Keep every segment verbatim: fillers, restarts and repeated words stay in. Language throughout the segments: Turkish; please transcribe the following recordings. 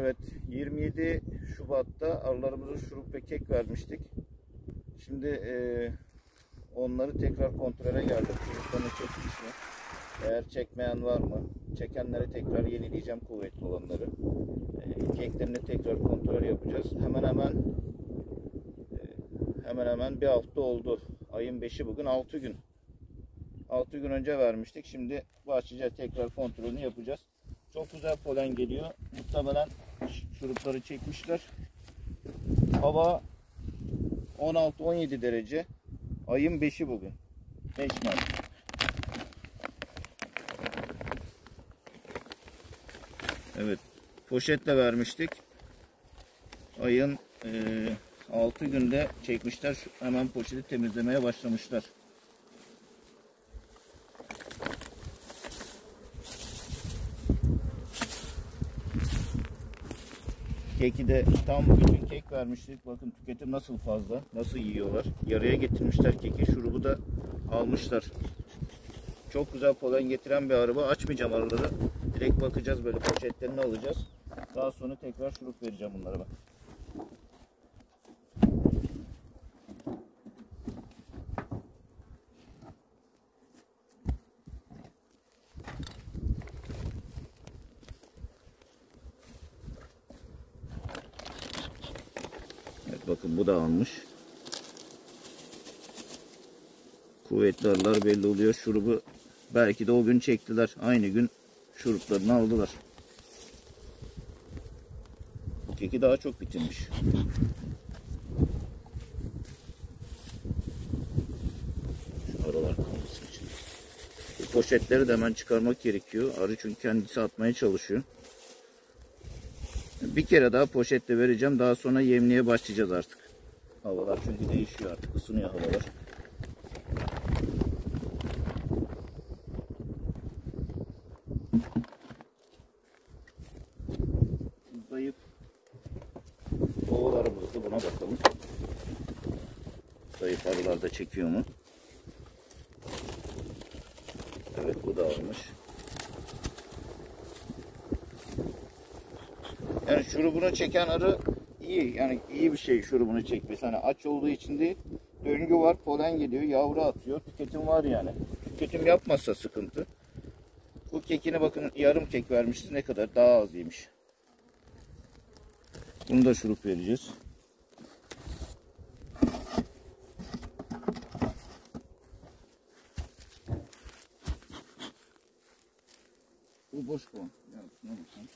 Evet, yirmi yedi Şubat'ta arılarımıza şurup ve kek vermiştik. Şimdi e, onları tekrar kontrole geldim. Şuruplarını çekmiş mi? Eğer çekmeyen var mı? Çekenleri tekrar yenileyeceğim, kuvvetli olanları. E, keklerini tekrar kontrol yapacağız. Hemen hemen e, hemen hemen bir hafta oldu. Ayın beşi bugün, altı gün. altı gün önce vermiştik. Şimdi başlayacağız, tekrar kontrolünü yapacağız. Çok güzel polen geliyor. Muhtemelen şurupları çekmişler. Hava on altı on yedi derece. Ayın beşi bugün. beş Mart. Evet. Poşetle vermiştik. Ayın e, altı günde çekmişler. Hemen poşeti temizlemeye başlamışlar. Keki de tam bütün kek vermiştik. Bakın tüketim nasıl fazla, nasıl yiyorlar. Yarıya getirmişler keki, şurubu da almışlar. Çok güzel polen getiren bir araba. Açmayacağım arıları. Direkt bakacağız, böyle poşetlerini alacağız. Daha sonra tekrar şurup vereceğim bunlara bak. Bakın bu da almış. Kuvvetli arılar belli oluyor. Şurubu belki de o gün çektiler. Aynı gün şuruplarını aldılar. Keki daha çok bitirmiş. Şu arılar kalması için. Bu poşetleri de hemen çıkarmak gerekiyor. Arı çünkü kendisi atmaya çalışıyor. Bir kere daha poşetle vereceğim. Daha sonra yemliğe başlayacağız artık. Havalar çünkü değişiyor artık. Isınıyor havalar. Zayıf oğullarımızı buna bakalım. Zayıf arılar da çekiyor mu? Evet, bu da almış. Yani şurubunu çeken arı iyi, yani iyi bir şey şurubunu çekmesi. Hani aç olduğu için değil, döngü var, polen geliyor, yavru atıyor, tüketim var yani. Tüketim yapmazsa sıkıntı. Bu kekine bakın, yarım kek vermişiz, ne kadar daha az yemiş. Bunu da şurup vereceğiz. Bu boş kovan. Ya şuna bakın.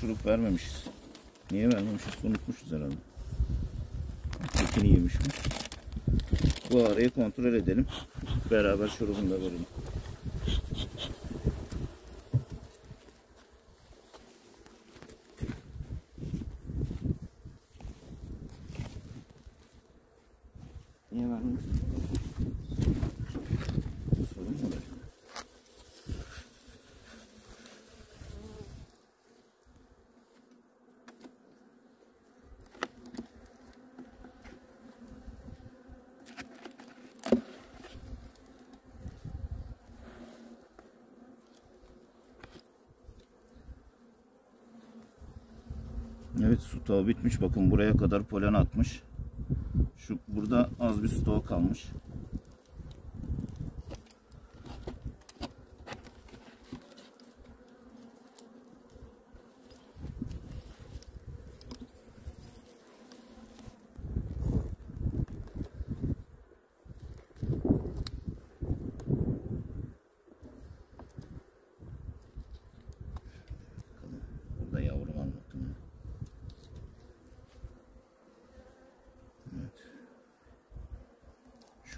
Şurup vermemişiz. Niye vermemişiz? Unutmuşuz herhalde. Tekini yemiş mi? Bu arayı kontrol edelim. Beraber şurubunu da verelim. Niye vermemiş? Sorun mu var? Evet, stoğu bitmiş. Bakın buraya kadar polen atmış. Şu burada az bir stoğu kalmış.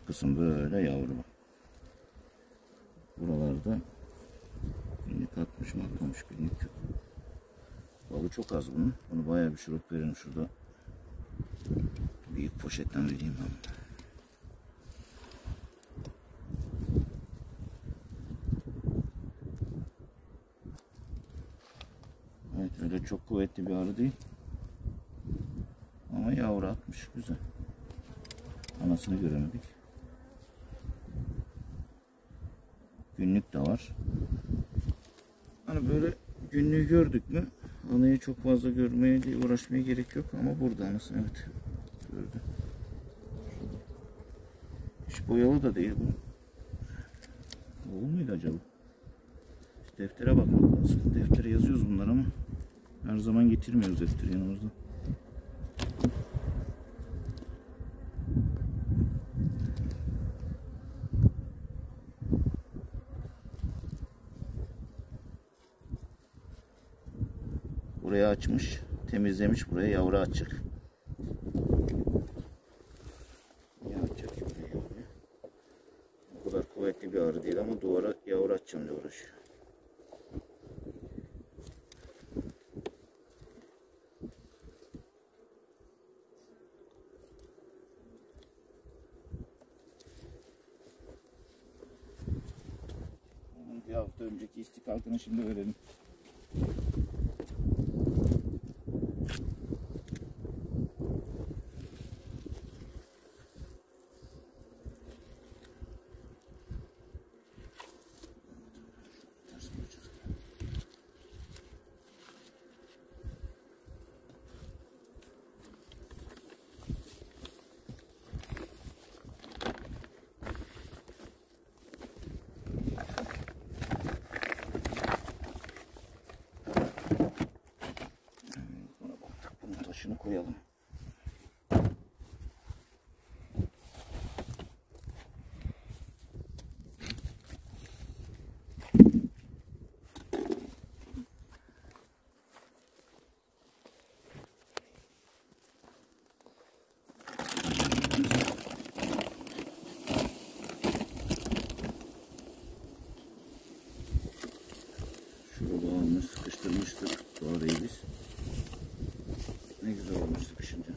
Kısım böyle yavru. Buralarda günlük atmış mı atmamış günlük yok. Balı çok az bunun. Bunu bayağı bir şurup verelim şurada. Büyük poşetten vereyim ben. Öyle çok kuvvetli bir arı değil. Ama yavru atmış. Güzel. Anasını göremedik. Günlük de var. Hani böyle günlüğü gördük mü anayı çok fazla görmeye diye uğraşmaya gerek yok. Ama burada anası, evet. Gördü. Hiç boyalı da değil bu. Boğul muydu acaba? İşte deftere bakmak lazım. Deftere yazıyoruz bunları ama her zaman getirmiyoruz defteri yanımızda. Buraya açmış, temizlemiş, buraya yavru açacak. Ya açacak buraya. O kadar kuvvetli bir arı değil ama duvara yavru açacağım diye uğraşıyor. Bir hafta önceki istikrarını şimdi öğrenelim. Şunu koyalım. Şurada almış, sıkıştırmıştık. Doğru biz. Ne güzel olmuş sıkışınca.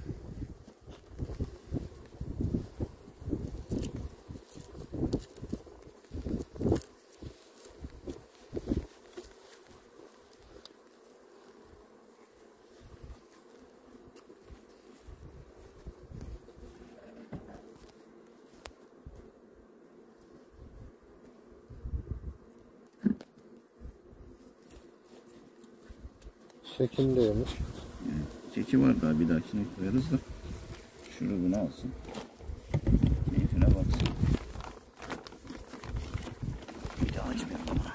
Çekimde yemiş. Çeki var daha, bir dahakine koyarız da şurubunu alsın, keyfine baksın. Bir daha açmayalım ama.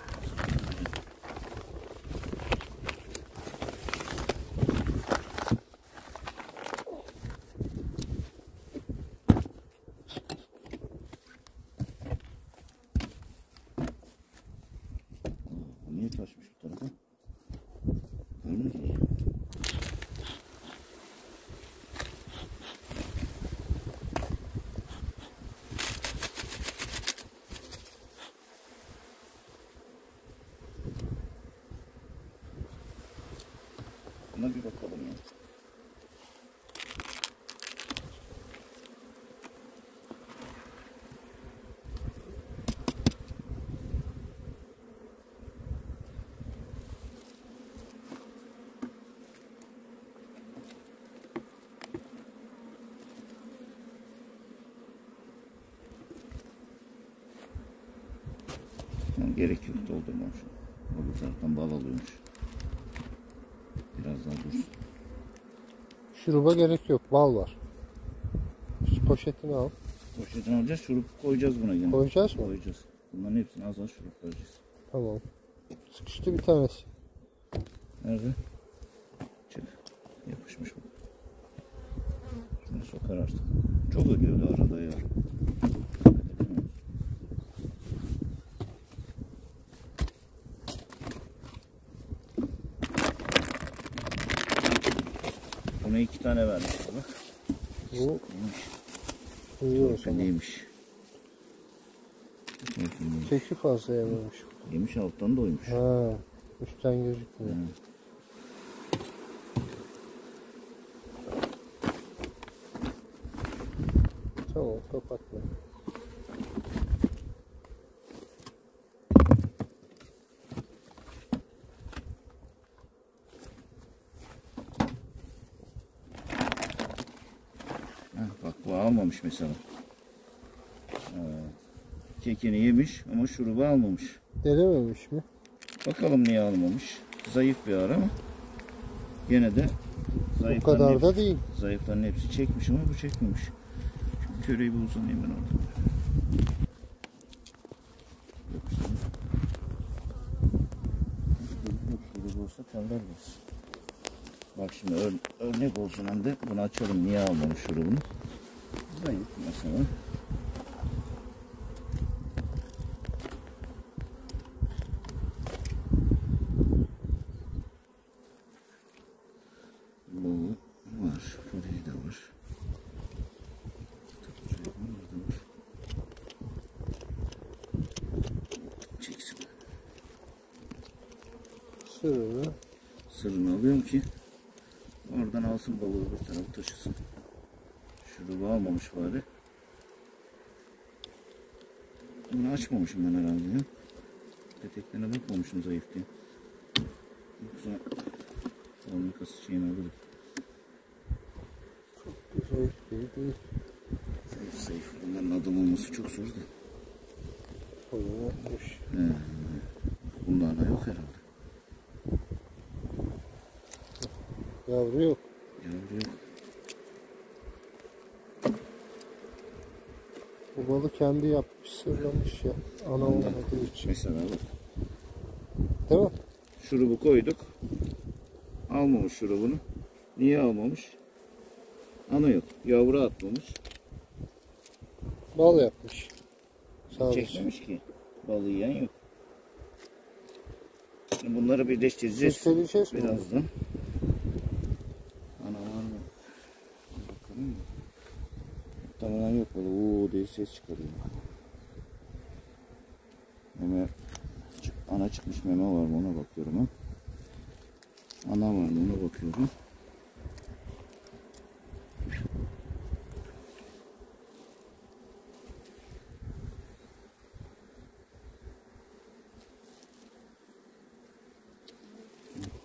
Niye taşmış bu tarafa? Görmüyor musun? Buna bir bakalım ya. Yani gerek yok, doldurmamış. Bu taraftan bal alıyormuş. Biraz daha dursun. Şuruba gerek yok. Bal var. Şu poşetini al. Poşetini alacağız. Şurup koyacağız buna yine. Koyacağız mı? Koyacağız. Bunların hepsini az az şurup koyacağız. Tamam. Sıkıştı bir tanesi. Nerede? Çık. Yapışmış bu. Şunu sokar artık. Çok ödüyordu arada ya. Buna iki tane vermiş bak. Bu uyuyormuş. Neymiş? Çeki fazla yememiş. Yemiş, alttan da uymuş. Ha, üstten gözükmüyor. Ha. Tamam, kapatma. almamış mesela. Ee, kekini yemiş ama şurubu almamış. Denememiş mi? Bakalım niye almamış. Zayıf bir ara ama gene de zayıfların, bu kadar da hepsi, değil. Zayıfların hepsi çekmiş ama bu çekmemiş. Şimdi köreyi bir uzanayım ben orada. Bak şimdi ör, örnek olsun hem de bunu açalım. Niye almamış şurubunu? Zayıf mesela. Sırrını alıyorum ki oradan alsın balığı, bir tarafı taşısın. Şurubu almamış bari. Bunu açmamışım ben herhalde ya. Peteklerine bakmamışım zayıf diye. Güzel. Onun kası şeyini alırım. Çok güzel değil. Zayıf zayıf. Bunların adam olması çok zor da. Olmuş. He. Bundan da yok herhalde. Yavru yok. Yavru yok. Bu balı kendi yapmış, sırlamış ya. Ana olmadığı için. Mesela bak. Değil mi? Şurubu koyduk. Almamış şurubunu. Niye almamış? Ana yok. Yavru atmamış. Bal yapmış. Sadece. Çekmemiş ki. Balı yiyen yok. Şimdi bunları birleştireceğiz. Birleştireceğiz birazdan. Mi? Tamamen yok böyle ooo diye ses çıkarıyor. Meme, ana çıkmış meme var mı ona bakıyorum ha. Ana var mı ona bakıyorum.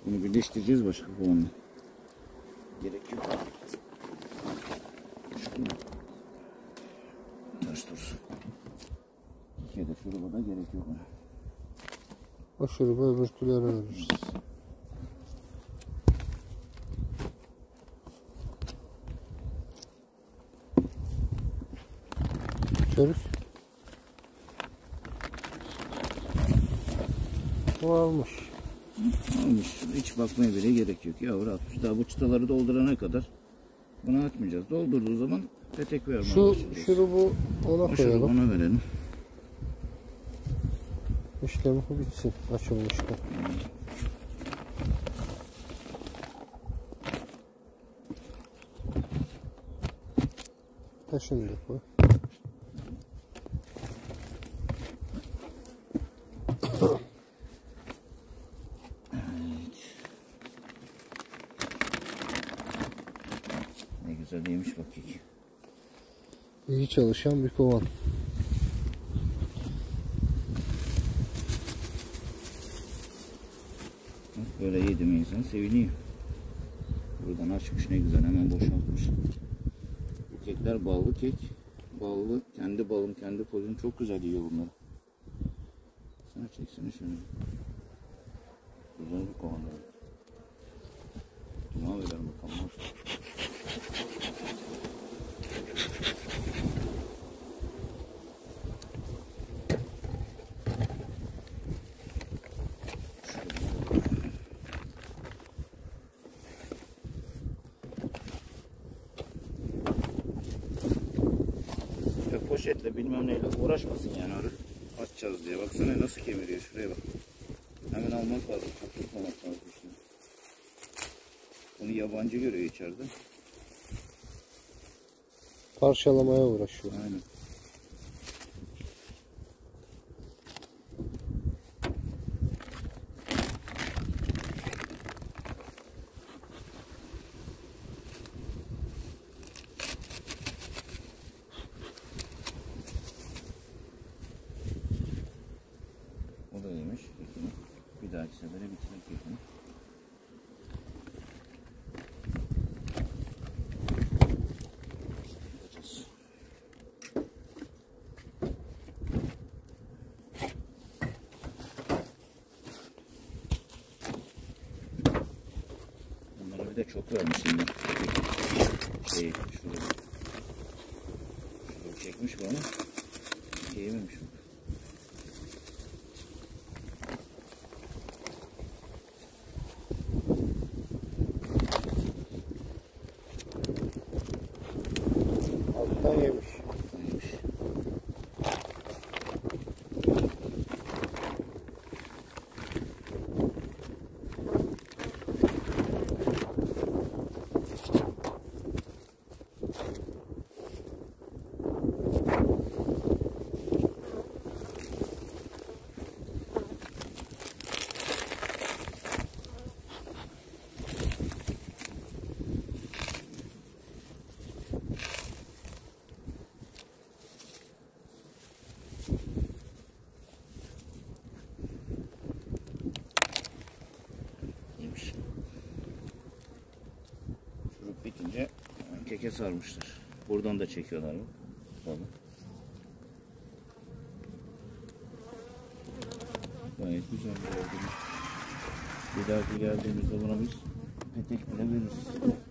Bunu birleştireceğiz başka kolanla. Gerek yok artık. Kekede şuruba da gerek yok. O şuruba öbür türlü veririz. Çörük. O almış. Almış. Hiç bakmaya bile gerek yok. Yavru atmış. Daha bu çıtaları doldurana kadar bunu atmayacağız. Doldurduğu zaman petek vermem. Şu şurubu ona o koyalım. Ona verelim. İşlemi bitsin. Açılmıştı. Taşındı bu. Güzelmiş bak ki. İyi çalışan bir kovan. Böyle yedim insan seviniyor. Buradan açmış ne güzel, hemen boşaltmış. Bu kekler ballı kek. Ballı, kendi balım, kendi kozum, çok güzel yiyor bunları. Sen çeksene şunu. Güzel bir kovan. Ne haber bakalım. Poşetle bilmem neyle uğraşmasın yani, arı atacağız diye. Baksana nasıl kemiriyor, şuraya bak. Hemen almak lazım, kapatmamak lazım şimdi. Onu yabancı görüyor içeride. Parçalamaya uğraşıyor. Aynen. Bir dahaki sefere bitirmek gerekiyor. de çok vermişim ben. Şey, şunu, şunu çekmiş bu ama yememiş bu. Bitince keke sarmıştır. Buradan da çekiyorlar mı? Tamam. Gayet güzel bir yerdir. Bir dahaki geldiğimizde buna biz petek bile veririz.